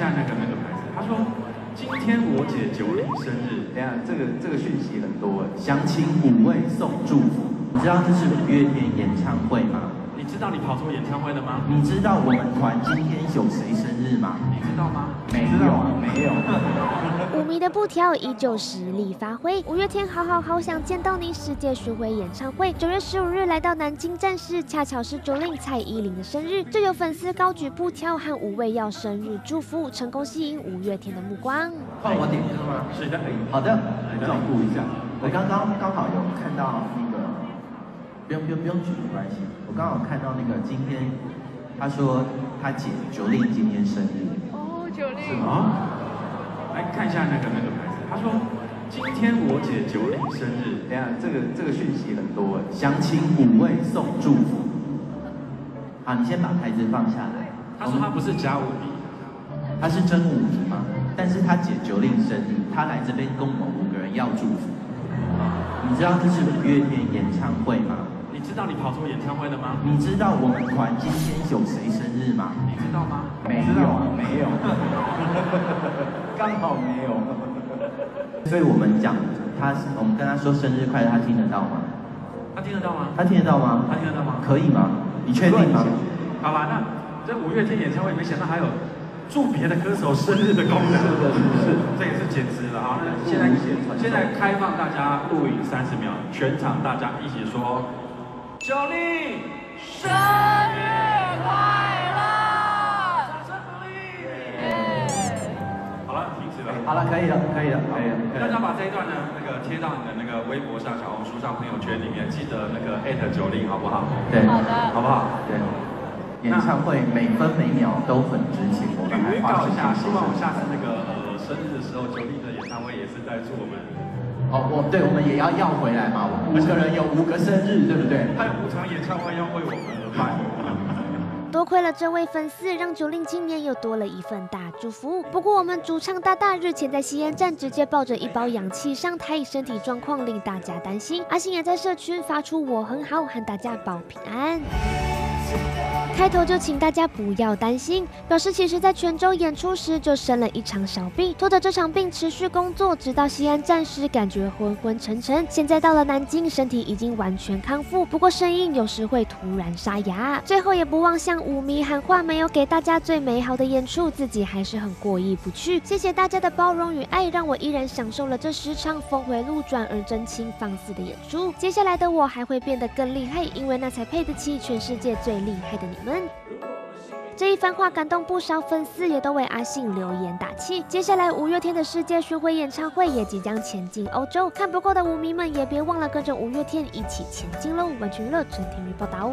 下那个牌子，他说今天我姐90生日，等一下这个讯息很多，详情5位送祝福。你知道这是五月天演唱会吗？你知道你跑错演唱会了吗？你知道我们团今天有谁生日吗？你知道吗？没有，没有。舞迷的步调依旧实力发挥。五月天好好好想见到你世界巡回演唱会，9月15日来到南京站时，恰巧是 Jolin 蔡依林的生日，就有粉丝高举布条和5位要生日祝福，成功吸引五月天的目光。换我点歌吗？是的，好的，来照顾一下。我刚好有看到那个。 不用举没关系。我刚好看到那个今天，他说他姐Jolin今天生日。哦，Jolin。是吗？来看一下那个牌子，他说今天我姐Jolin生日。等一下这个讯息很多，详情5位送祝福。好，你先把牌子放下来。他说他不是假舞迷，他是真舞迷吗？但是他姐Jolin生日，他来这边跟我们5个人要祝福。你知道这是五月天演唱会吗？ 你知道你跑错演唱会了吗？你知道我们团今天有谁生日吗？你知道吗？没有，没有，刚好没有。所以我们讲他，我们跟他说生日快乐，他听得到吗？他听得到吗？他听得到吗？他听得到吗？可以吗？你确定吗？好吧，那这五月天演唱会，没想到还有祝别的歌手生日的功能，是，这也是简直了啊！那现在开放大家录影30秒，全场大家一起说。 Jolin， 生日快乐！掌声鼓励。好了，停止了。好了，可以了。大家把这一段呢，贴到你的微博上、小红书上、朋友圈里面，记得@Jolin好不好？对，好的，好不好？对。演唱会每分每秒都很值钱，我们预告一下，希望我下次生日的时候Jolin的演唱会也是在祝我们。 哦，我们也要回来嘛，5个人有5个生日，对不对？还有5场演唱会要为我们而办。多亏了这位粉丝，让Jolin今年又多了一份大祝福。不过我们主唱大大日前在西安站直接抱着一包氧气上台，身体状况令大家担心。阿信也在社群发出“我很好”，喊大家保平安。 开头就请大家不要担心，表示其实在泉州演出时就生了一场小病，拖着这场病持续工作，直到西安站时感觉昏昏沉沉，现在到了南京，身体已经完全康复，不过声音有时会突然沙哑。最后也不忘向舞迷喊话，没有给大家最美好的演出，自己还是很过意不去。谢谢大家的包容与爱，让我依然享受了这10场峰回路转而真情放肆的演出。接下来的我还会变得更厉害，因为那才配得起全世界最厉害的你们。 这一番话感动不少粉丝，也都为阿信留言打气。接下来五月天的世界巡回演唱会也即将前进欧洲，看不够的舞迷们也别忘了跟着五月天一起前进喽！完全娱乐陈庭瑜报道。